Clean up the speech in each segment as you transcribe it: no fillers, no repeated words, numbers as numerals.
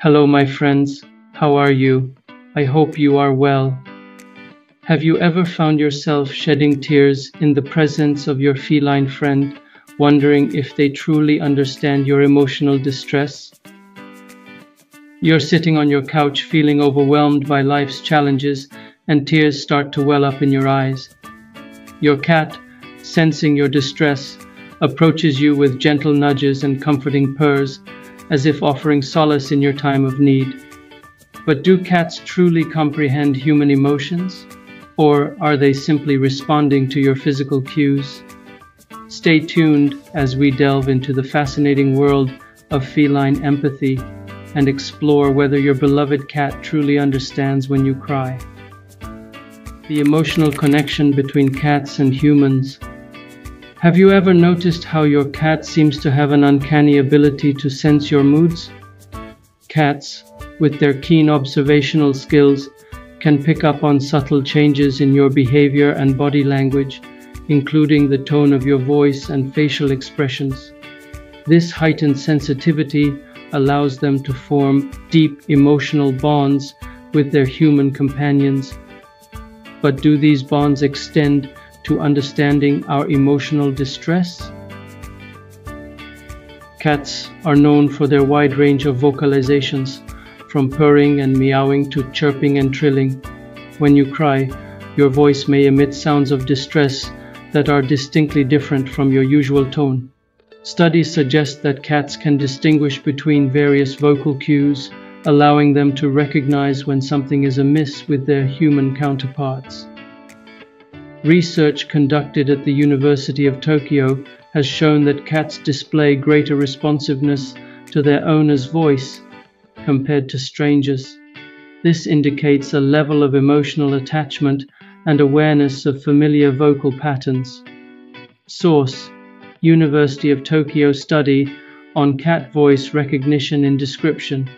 Hello my friends, how are you? I hope you are well. Have you ever found yourself shedding tears in the presence of your feline friend, wondering if they truly understand your emotional distress? You're sitting on your couch feeling overwhelmed by life's challenges and tears start to well up in your eyes. Your cat, sensing your distress, approaches you with gentle nudges and comforting purrs, as if offering solace in your time of need. But do cats truly comprehend human emotions? Or are they simply responding to your physical cues? Stay tuned as we delve into the fascinating world of feline empathy and explore whether your beloved cat truly understands when you cry. The emotional connection between cats and humans. Have you ever noticed how your cat seems to have an uncanny ability to sense your moods? Cats, with their keen observational skills, can pick up on subtle changes in your behavior and body language, including the tone of your voice and facial expressions. This heightened sensitivity allows them to form deep emotional bonds with their human companions. But do these bonds extend to understanding our emotional distress? Cats are known for their wide range of vocalizations, from purring and meowing to chirping and trilling. When you cry, your voice may emit sounds of distress that are distinctly different from your usual tone. Studies suggest that cats can distinguish between various vocal cues, allowing them to recognize when something is amiss with their human counterparts. Research conducted at the University of Tokyo has shown that cats display greater responsiveness to their owner's voice compared to strangers. This indicates a level of emotional attachment and awareness of familiar vocal patterns. Source: University of Tokyo study on cat voice recognition in description.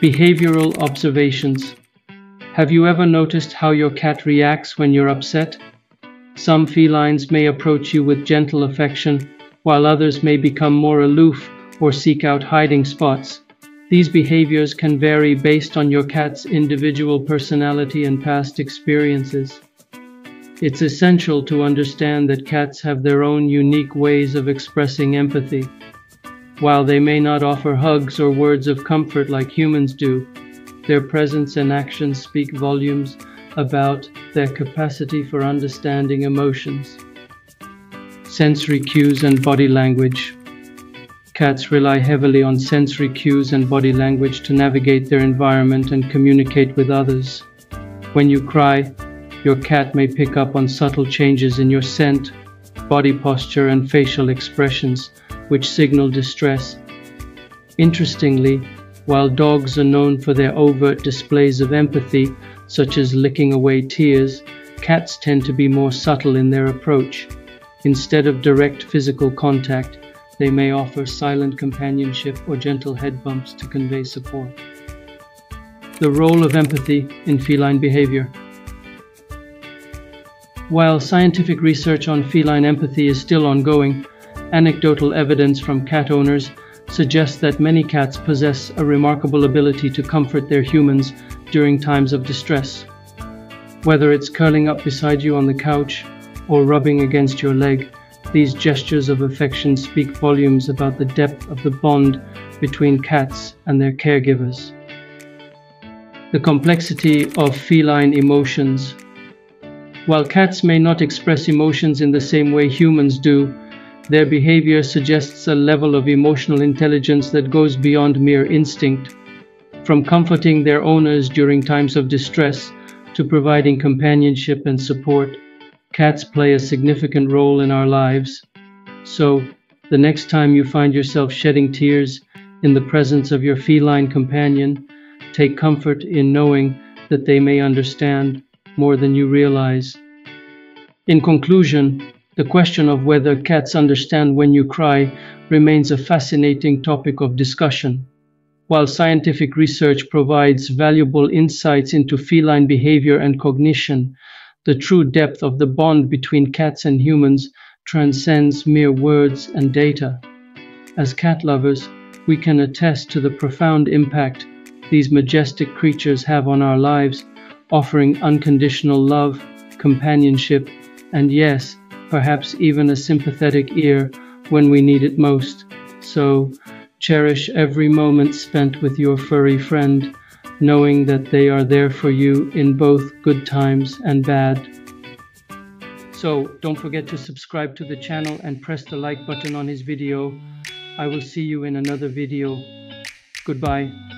Behavioral observations. Have you ever noticed how your cat reacts when you're upset? Some felines may approach you with gentle affection, while others may become more aloof or seek out hiding spots. These behaviors can vary based on your cat's individual personality and past experiences. It's essential to understand that cats have their own unique ways of expressing empathy. While they may not offer hugs or words of comfort like humans do, their presence and actions speak volumes about their capacity for understanding emotions. Sensory cues and body language. Cats rely heavily on sensory cues and body language to navigate their environment and communicate with others. When you cry, your cat may pick up on subtle changes in your scent, body posture, and facial expressions, which signal distress. Interestingly, while dogs are known for their overt displays of empathy, such as licking away tears, cats tend to be more subtle in their approach. Instead of direct physical contact, they may offer silent companionship or gentle head bumps to convey support. The role of empathy in feline behavior. While scientific research on feline empathy is still ongoing, anecdotal evidence from cat owners suggests that many cats possess a remarkable ability to comfort their humans during times of distress. Whether it's curling up beside you on the couch or rubbing against your leg, these gestures of affection speak volumes about the depth of the bond between cats and their caregivers. The complexity of feline emotions. While cats may not express emotions in the same way humans do, their behavior suggests a level of emotional intelligence that goes beyond mere instinct. From comforting their owners during times of distress to providing companionship and support, cats play a significant role in our lives. So, the next time you find yourself shedding tears in the presence of your feline companion, take comfort in knowing that they may understand more than you realize. In conclusion, the question of whether cats understand when you cry remains a fascinating topic of discussion. While scientific research provides valuable insights into feline behavior and cognition, the true depth of the bond between cats and humans transcends mere words and data. As cat lovers, we can attest to the profound impact these majestic creatures have on our lives, offering unconditional love, companionship, and yes, perhaps even a sympathetic ear when we need it most. So, cherish every moment spent with your furry friend, knowing that they are there for you in both good times and bad. So, don't forget to subscribe to the channel and press the like button on his video. I will see you in another video. Goodbye.